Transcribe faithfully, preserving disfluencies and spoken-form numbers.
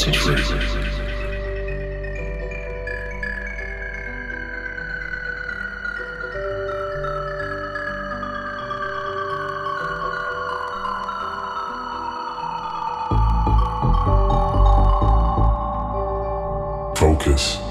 Message ready. Focus.